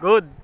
Good.